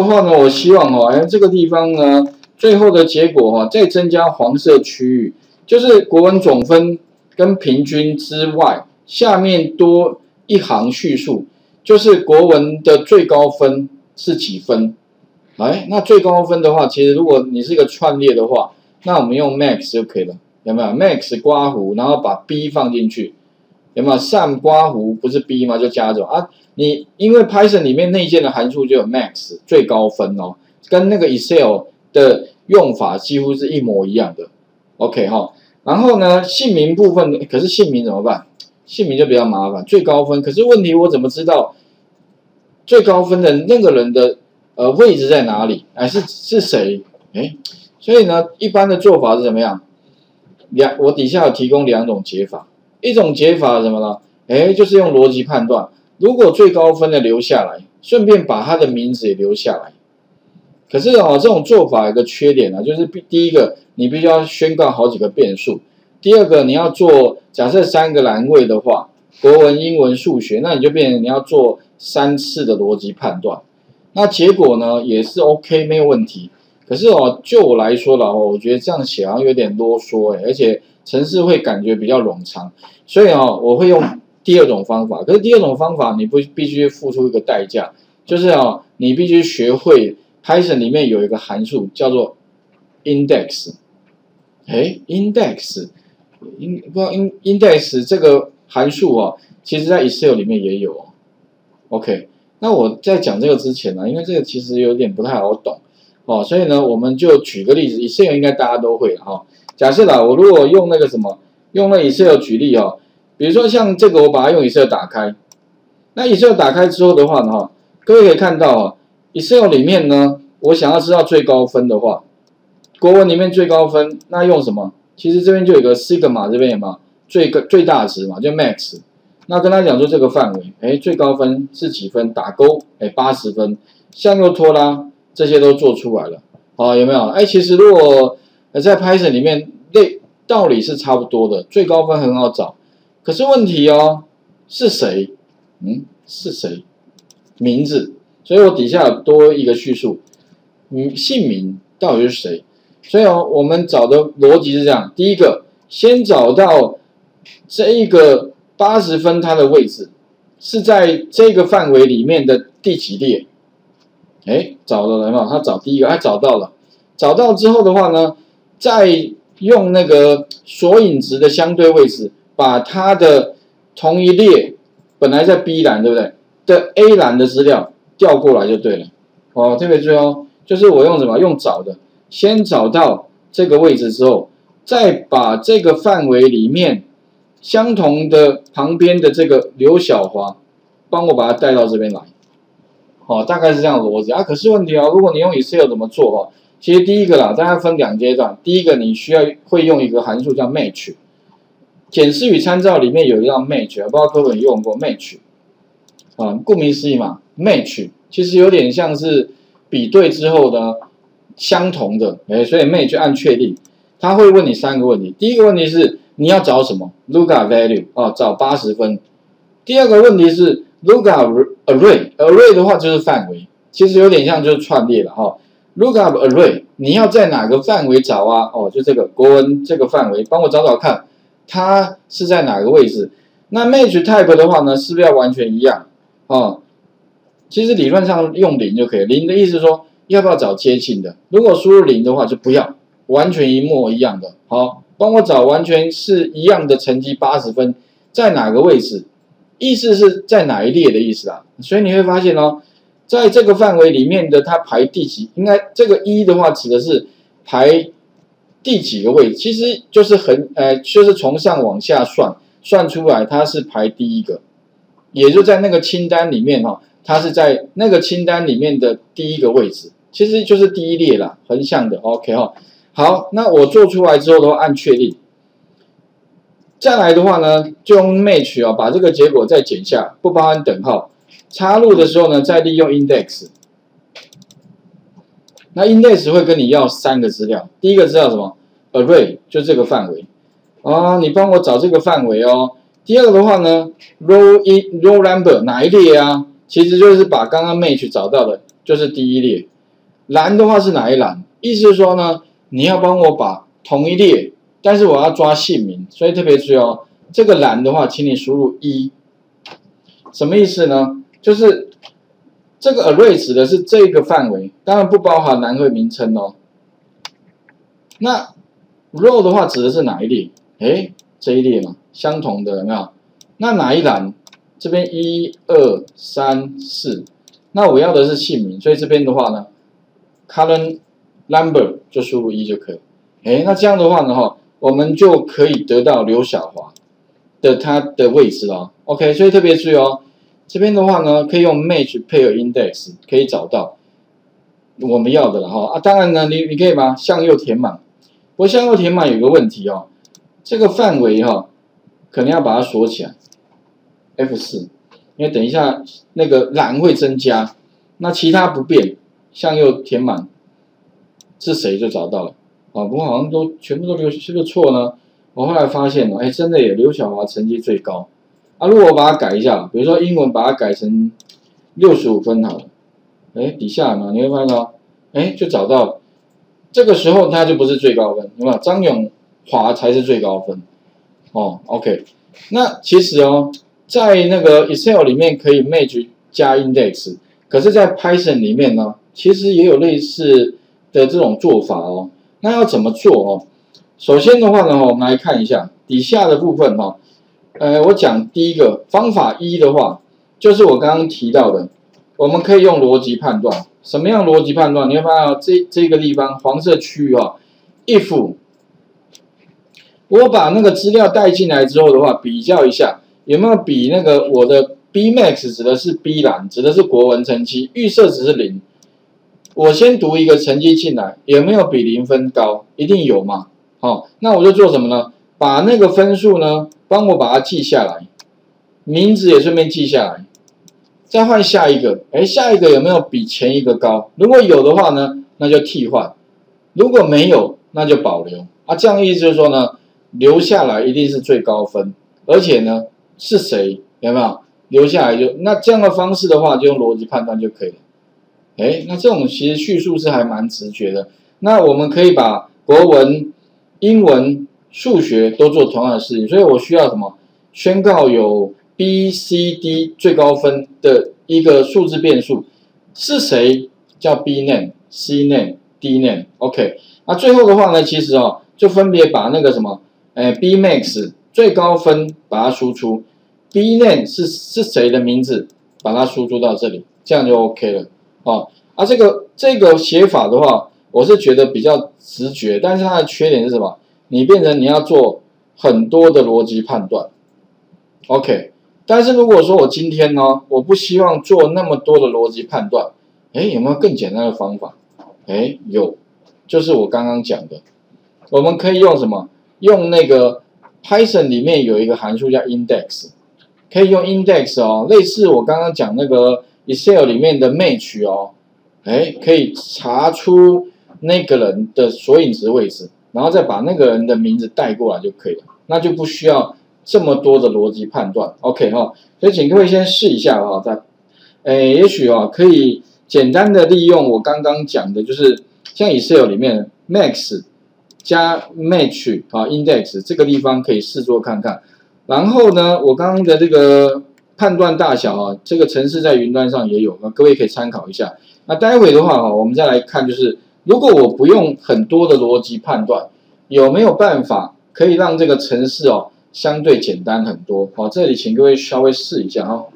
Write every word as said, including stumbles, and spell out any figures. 的话呢，我希望哦，哎，这个地方呢，最后的结果哈、哦，再增加黄色区域，就是国文总分跟平均之外，下面多一行叙述，就是国文的最高分是几分？哎，那最高分的话，其实如果你是一个串列的话，那我们用 max 就可以了，有没有 ？max 刮弧，然后把 b 放进去。 有没有上刮弧不是 B 吗？就加这种啊！你因为 Python 里面内建的函数就有 max 最高分哦，跟那个 Excel 的用法几乎是一模一样的。OK 哈，然后呢，姓名部分可是姓名怎么办？姓名就比较麻烦，最高分。可是问题我怎么知道最高分的那个人的呃位置在哪里？哎，是是谁？哎，所以呢，一般的做法是怎么样？两我底下有提供两种解法。 一种解法什么呢？哎，就是用逻辑判断，如果最高分的留下来，顺便把他的名字也留下来。可是哦，这种做法有个缺点啊，就是第一个，你必须要宣告好几个变数；第二个，你要做假设三个栏位的话，国文、英文、数学，那你就变成你要做三次的逻辑判断。那结果呢，也是 OK 没有问题。可是哦，就我来说了哦，我觉得这样写好像有点啰嗦哎，而且。 程式会感觉比较冗长，所以哦，我会用第二种方法。可是第二种方法，你不必须付出一个代价，就是哦，你必须学会 Python 里面有一个函数叫做 index。哎 ，index， in 不 in index 这个函数哦，其实在 Excel 里面也有哦。OK， 那我在讲这个之前呢、啊，因为这个其实有点不太好懂哦，所以呢，我们就举个例子 ，Excel 应该大家都会哈、哦。 假设啦，我如果用那个什么，用那 Excel 举例哦，比如说像这个，我把它用 Excel 打开，那 Excel 打开之后的话呢，哈，各位可以看到哦 ，Excel 里面呢，我想要知道最高分的话，国文里面最高分，那用什么？其实这边就有个 sigma 这边有嘛，最个最大值嘛，就 max， 那跟他讲说这个范围，哎，最高分是几分？打勾，哎， 八十分，向右拖拉，这些都做出来了，好、哦，有没有？哎，其实如果 而在 Python 里面，类道理是差不多的，最高分很好找，可是问题哦，是谁？嗯，是谁？名字，所以我底下多一个叙述，嗯，姓名到底是谁？所以哦，我们找的逻辑是这样：第一个，先找到这一个八十分它的位置是在这个范围里面的第几列？哎，找到了没有？他找第一个，他找到了，找到之后的话呢？ 再用那个索引值的相对位置，把它的同一列本来在 B 栏对不对的 A 栏的资料调过来就对了。哦，特别注意哦，就是我用什么用找的，先找到这个位置之后，再把这个范围里面相同的旁边的这个刘小华，帮我把它带到这边来。哦，大概是这样的逻辑啊。可是问题哦，如果你用 Excel 怎么做哦？ 其实第一个啦，大家分两阶段。第一个，你需要会用一个函数叫 match， 检视与参照里面有一道 match， 不知道各位有用过 match 啊、嗯？顾名思义嘛 ，match 其实有点像是比对之后呢相同的，哎，所以 match 按确定，他会问你三个问题。第一个问题是你要找什么 lookup value 啊、哦，找八十分。第二个问题是 lookup array， array 的话就是范围，其实有点像就是串列了哈。哦 Lookup array， 你要在哪个范围找啊？哦，就这个国文这个范围，帮我找找看，它是在哪个位置？那 match type 的话呢，是不是要完全一样？哦，其实理论上用零就可以。零的意思说，要不要找接近的？如果输入零的话，就不要，完全一模一样的。好，帮我找完全是一样的成绩八十分，在哪个位置？意思是在哪一列的意思啊？所以你会发现哦。 在这个范围里面的，它排第几？应该这个一的话，指的是排第几个位置？其实就是很呃，就是从上往下算，算出来它是排第一个，也就在那个清单里面哈，它是在那个清单里面的第一个位置，其实就是第一列啦，横向的 OK 哈。好，那我做出来之后的话，按确定。再来的话呢，就用 match 啊，把这个结果再减下，不包含等号。 插入的时候呢，再利用 index， 那 index 会跟你要三个资料，第一个资料什么 array 就这个范围，哦，你帮我找这个范围哦。第二个的话呢 row in row number 哪一列啊？其实就是把刚刚 match 找到的就是第一列。栏的话是哪一栏？意思是说呢，你要帮我把同一列，但是我要抓姓名，所以特别注意哦。这个栏的话，请你输入一。什么意思呢？就是这个 array 指的是这个范围，当然不包含栏位名称哦。那 row 的话指的是哪一列？哎，这一列嘛，相同的有没有？那哪一栏？这边一二三四，那我要的是姓名，所以这边的话呢 ，column number 就输入一就可以。哎，那这样的话呢，哈，我们就可以得到刘晓华的他的位置了。OK， 所以特别注意哦，这边的话呢，可以用 match 配合 index 可以找到我们要的了哈。啊，当然呢，你你可以把向右填满。不过向右填满有个问题哦，这个范围哈、哦，可能要把它锁起来。 F 四， 因为等一下那个栏会增加，那其他不变，向右填满是谁就找到了啊、哦。不过好像都全部都留是不是错呢？我后来发现了，哎，真的耶，刘晓华成绩最高啊。如果我把它改一下，比如说英文把它改成六十五分好了，哎，底下呢你会发现到，哎，就找到了。这个时候他就不是最高分，有没有？张永华才是最高分哦。OK， 那其实哦。 在那个 Excel 里面可以 match 加 index， 可是，在 Python 里面呢，其实也有类似的这种做法哦。那要怎么做哦？首先的话呢，我们来看一下底下的部分哈、哦。呃，我讲第一个方法一的话，就是我刚刚提到的，我们可以用逻辑判断。什么样逻辑判断？你会发现、哦、这这个地方黄色区域啊、哦，if 我把那个资料带进来之后的话，比较一下。 有没有比那个我的 B max 指的是 B 栏，指的是国文成绩，预设值是零。我先读一个成绩进来，有没有比零分高？一定有嘛。好、哦，那我就做什么呢？把那个分数呢，帮我把它记下来，名字也顺便记下来，再换下一个。哎，下一个有没有比前一个高？如果有的话呢，那就替换；如果没有，那就保留。啊，这样意思就是说呢，留下来一定是最高分，而且呢。 是谁有没有留下来就那这样的方式的话，就用逻辑判断就可以了。哎，那这种其实叙述是还蛮直觉的。那我们可以把国文、英文、数学都做同样的事情，所以我需要什么？宣告有 B、C、D 最高分的一个数字变数是谁？叫 B name、C name、D name。OK， 那最后的话呢，其实哦，就分别把那个什么，哎 ，B max 最高分把它输出。 B name 是是谁的名字，把它输出到这里，这样就 OK 了哦。啊，这个这个写法的话，我是觉得比较直觉，但是它的缺点是什么？你变成你要做很多的逻辑判断 ，OK。但是如果说我今天呢，我不希望做那么多的逻辑判断，哎，有没有更简单的方法？哎，有，就是我刚刚讲的，我们可以用什么？用那个 Python 里面有一个函数叫 index。 可以用 index 哦，类似我刚刚讲那个 Excel 里面的 match 哦，哎，可以查出那个人的索引值位置，然后再把那个人的名字带过来就可以了，那就不需要这么多的逻辑判断。OK 哈、哦，所以请各位先试一下哈、哦，再，哎，也许啊、哦、可以简单的利用我刚刚讲的，就是像 Excel 里面 max 加 match 啊、哦、index 这个地方可以试做看看。 然后呢，我刚刚的这个判断大小啊，这个程式在云端上也有，各位可以参考一下。那待会的话哈，我们再来看，就是如果我不用很多的逻辑判断，有没有办法可以让这个程式哦相对简单很多？好，这里请各位稍微试一下哈。